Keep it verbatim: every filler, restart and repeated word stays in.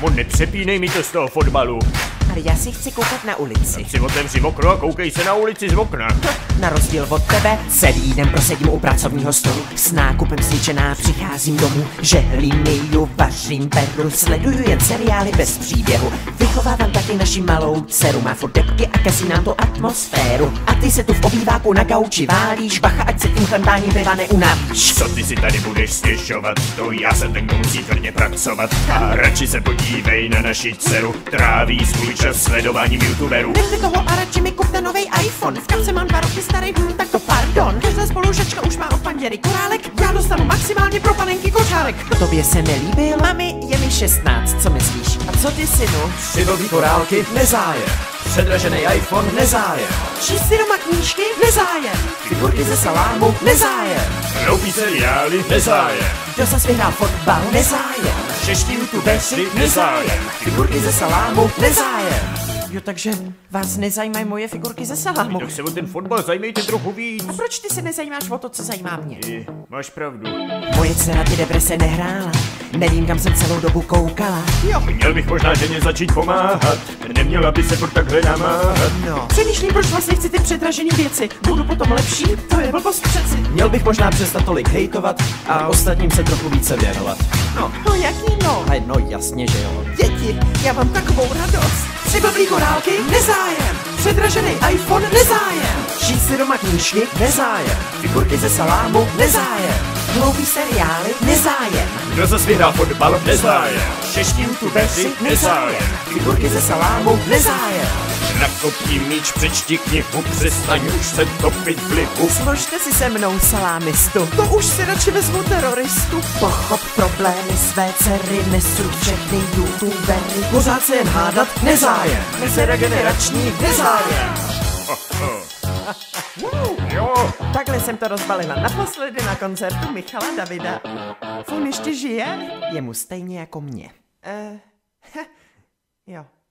Kámo, nepřepínej mi to z toho fotbalu. Ale já si chci koukat na ulici. Tak si otevři okno a koukej se na ulici z okna. Na rozdíl od tebe celý den prosedím u pracovního stolu. S nákupem sničená přicházím domů, žehlím, myju, vařím, peru, sleduju jen seriály bez příběhu. Vychovávám taky naši malou dceru, má furt depky a kasí nám to atmosféru. A ty se tu v obýváku na gauči válíš, bacha, ať se tím chlentáním piva neunavíš. Co ty si tady budeš stěžovat, to já se ten, kdo musí tvrdě pracovat. A radši se podívej na naši dceru, tráví svůj čas sledováním youtuberů. Nechte toho a radši mi kupte novej iPhone. V kapse mám dva roky starý, hm, tak to pardon. Každá spolužačka už má od panděry korálek, já dostanu maximálně pro panenky kočárek. Tobě se nelíbil? Mami, je mi šestnáct, co myslíš? A co ty, synu? Synový korálky? Nezájem. Předražený iPhone? Nezájem. Čísty doma knížky? Nezájem. Figurky ze salámu? Nezájem. Hloupý seriály? Nezájem. Kdo zas vyhrál fotbal? Nezájem. Čeští youtubeři? Nezájem. Figurky ze salámu? Nezájem. Jo, takže vás nezajímají moje figurky ze salámu. Tak se o ten fotbal zajímejte trochu víc. A proč ty se nezajímáš o to, co zajímá mě? Ty, máš pravdu. Moje dcera ty deprese nehrála, nevím, kam jsem celou dobu koukala. Jo. Měl bych možná ženě začít pomáhat, neměla by se furt takhle namáhat. No. Přemýšlím, proč vlastně chci ty předražený věci, budu potom lepší, to je blbost přeci. Měl bych možná přestat tolik hejtovat a ostatním se trochu více věnovat. No, no jaký no? Hej, no jasně, že jo. Děti, já mám takovou radost. Přibavlí korálky? Nezájem. Předražený iPhone? Nezájem. Čísly doma knížky? Nezájem. Figurky ze salámu? Nezájem. Hloupý seriály? Nezájem. Kdo zas vyhrál fotbal? Nezájem. Čeští youtubeři? Nezájem. Figurky ze salámu? Nezájem. Nakopni míč, přečti knihu, přestaň už se topit v lihu. Složte si se mnou salámistu, to už si radši vezmu teroristu. Pochop problémy své dcery, nesu všechny youtubery. Pořád se jen hádat? Nezájem. Mezera generační? Nezájem. Oh, oh. Jo. Takhle jsem to rozbalila naposledy na koncertu Michala Davida. On ještě žije? Je mu stejně jako mě. Eh, uh, jo.